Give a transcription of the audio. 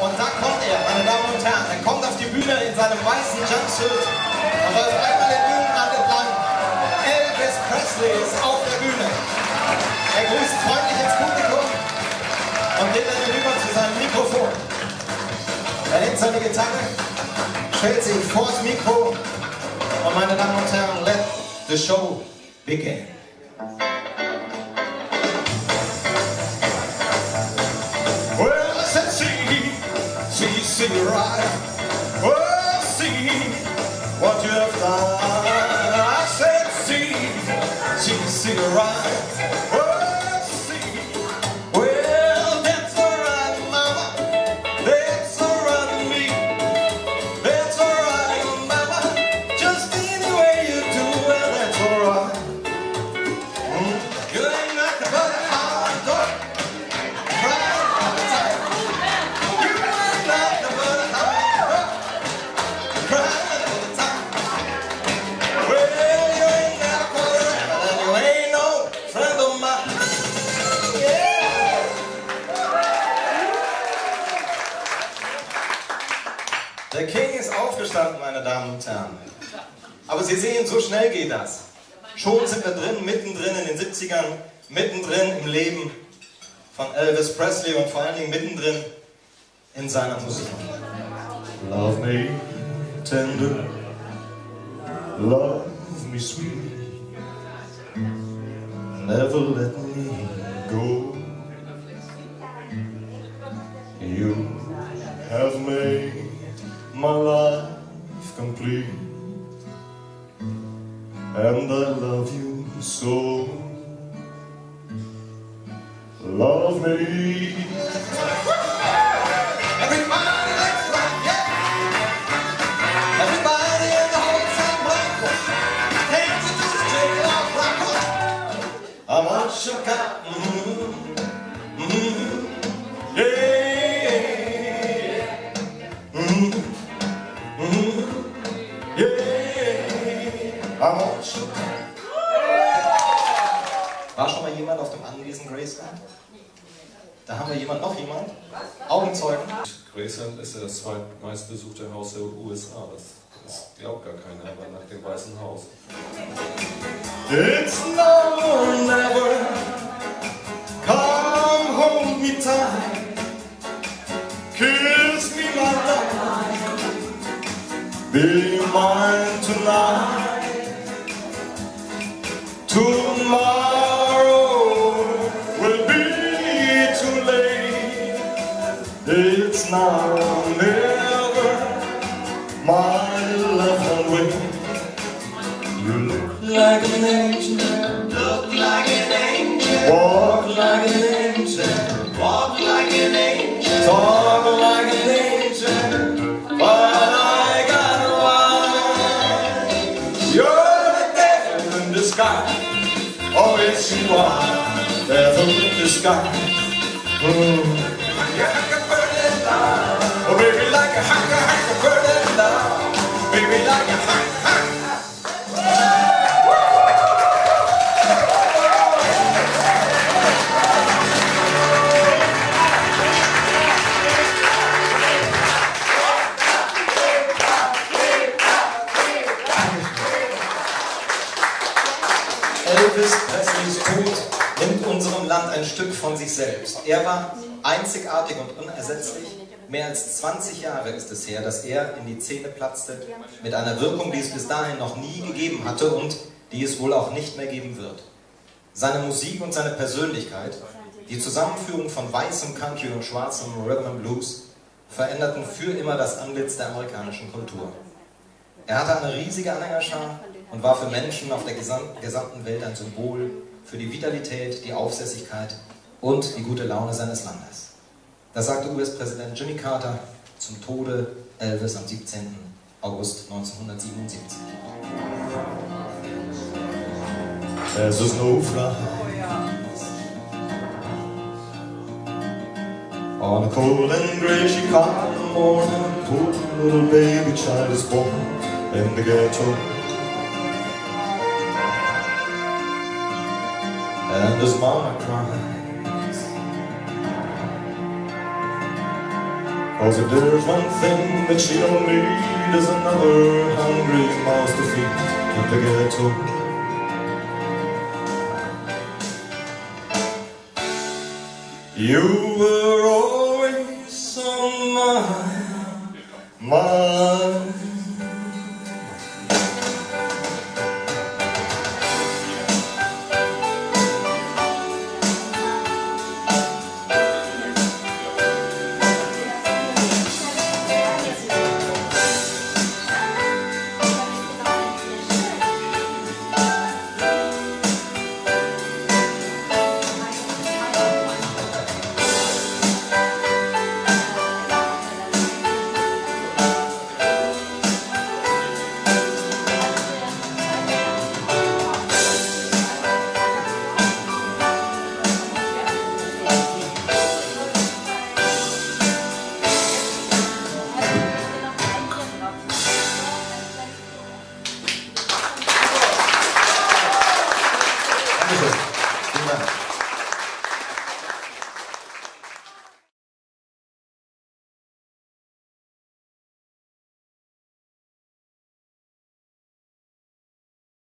Und da kommt er, meine Damen und Herren, er kommt auf die Bühne in seinem weißen Jumpsuit und läuft einmal den Bühnenrand entlang. Elvis Presley ist auf der Bühne. Er grüßt freundlich ins Publikum und geht dann hinüber zu seinem Mikrofon. Er nimmt seine Gitarre, stellt sie vors Mikro und, meine Damen und Herren, let the show begin. See right, oh, see what you have done. I said, see right, oh, see. Well, that's alright, mama. That's alright, me. That's alright, mama. Just any way you do, well, that's alright. You ain't nothing but a hard dog. Der King ist aufgestanden, meine Damen und Herren. Aber Sie sehen, so schnell geht das. Schon sind wir drin, mittendrin in den 70ern, mittendrin im Leben von Elvis Presley und vor allen Dingen mittendrin in seiner Musik. Love me tender, love me sweet, never let me go. You have made my life complete, and I love you so. Love me. Everybody, let's rock, yeah! Everybody in the whole town, Blackwood. Hands into the jail of Blackwood. I'm all shook up. Mm-hmm. Mm-hmm. Yeah. War schon mal jemand auf dem Anwesen Graceland? Da haben wir jemand, noch jemand? Augenzeugen? Graceland ist ja das zweitmeistbesuchte Haus der USA. Das glaubt gar keiner, aber nach dem Weißen Haus. It's now or never. Come home me time. Kiss me my darling. Be mine tonight. Tomorrow will be too late. It's now or never. My love will wait. You look like an angel. Look like an angel. Walk like an angel. Walk like an angel. Talk like an angel. But I got one. You're the devil in disguise. Oh, it's you are, devil in disguise. Ooh. Yeah, I can burn it down. Oh, baby, like a hacker, I can burn it down. Baby, like a Elvis Presleys Tod nimmt unserem Land ein Stück von sich selbst. Er war einzigartig und unersetzlich. Mehr als 20 Jahre ist es her, dass er in die Szene platzte, mit einer Wirkung, die es bis dahin noch nie gegeben hatte und die es wohl auch nicht mehr geben wird. Seine Musik und seine Persönlichkeit, die Zusammenführung von weißem Country und schwarzem Rhythm and Blues, veränderten für immer das Antlitz der amerikanischen Kultur. Er hatte eine riesige Anhängerschar und war für Menschen auf der gesamten Welt ein Symbol für die Vitalität, die Aufsässigkeit und die gute Laune seines Landes. Das sagte US-Präsident Jimmy Carter zum Tode Elvis am 17. August 1977. There's a snowfly on a cold and gray Chicago morning, poor little baby child is born in the ghetto. And his mama cries, 'Cause if there's one thing that she don't need is another hungry mouse to feed in the ghetto. You were always on my mind. Vielen Dank.